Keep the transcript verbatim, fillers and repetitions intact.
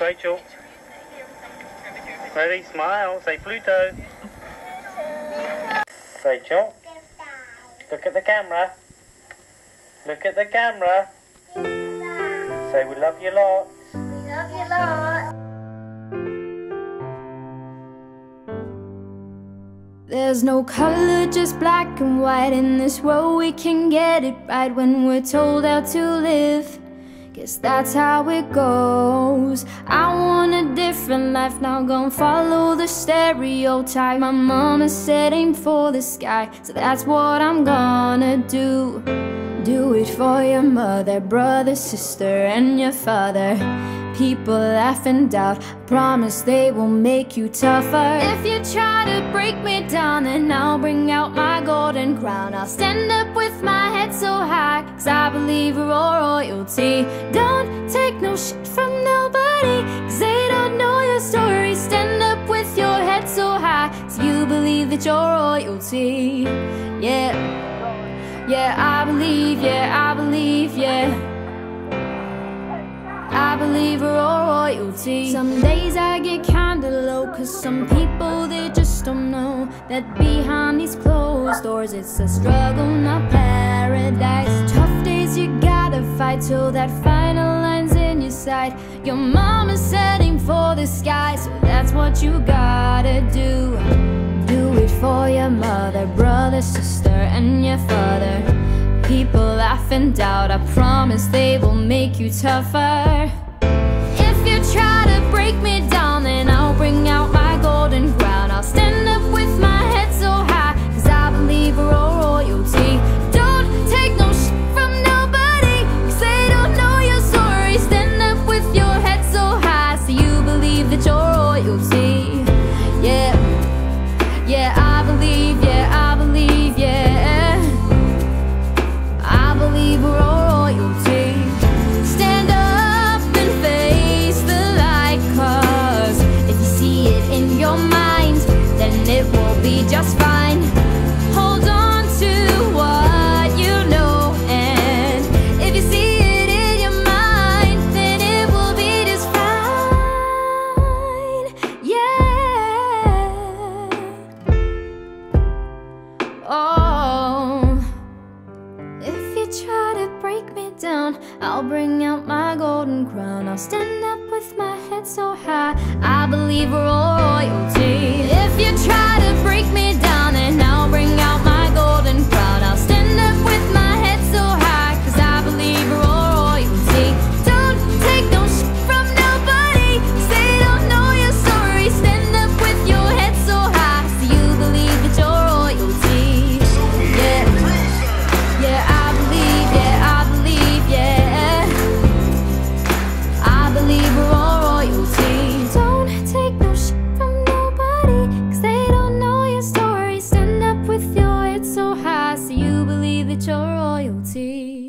Rachel. Ready, smile, say Pluto. Rachel, look at the camera. Look at the camera. Say we love you lots. We love you lots. There's no color, just black and white. In this world we can get it right when we're told how to live. Guess that's how it goes. I want a different life, now gon' follow the stereotype. My mama said aim for the sky, so that's what I'm gonna do. Do it for your mother, brother, sister, and your father. People laugh and doubt, I promise they will make you tougher. If you try to break me down, then I'll bring out my golden crown. I'll stand up with my head so high, 'cause I believe we're all royalty. Don't take no shit from nobody, 'cause they don't know your story. Stand up with your head so high, 'cause you believe that you're royalty. Yeah, yeah, I believe, yeah, I believe, yeah, I believe we're all royalty. Some days I get kinda low, 'cause some people they just don't know that behind these closed doors it's a struggle, not paradise. Tough days you gotta fight till that final line's in your sight. Your mama's setting for the sky, so that's what you gotta do. Do it for your mother, brother, sister, and your father. People laugh and doubt, I promise they will make you tougher. If you try to break me down, then I'll bring out my golden crown. I'll stand up with my head so high, 'cause I believe we're all royalty. Don't take no shit from nobody, 'cause they don't know your story. Stand up with your head so high, so you believe that you're royalty. Yeah, yeah, I believe, yeah, I believe, yeah, I believe we're all royalty. Stand up and face the light, 'cause if you see it in your mind, then it will be just fine. Hold on to what you know, and if you see it in your mind, then it will be just fine. Yeah. Oh, try to break me down, I'll bring out my golden crown. I'll stand up with my head so high, I believe we're all royalty. If you try to break me down, then I'll bring out my golden crown. I'll stand up with my head so high, 'cause I believe we're all royalty. Don't take no shit from nobody, 'cause they don't know your story. Stand up with your head so high, so you believe that you're royalty. Yeah, yeah, I your royalty.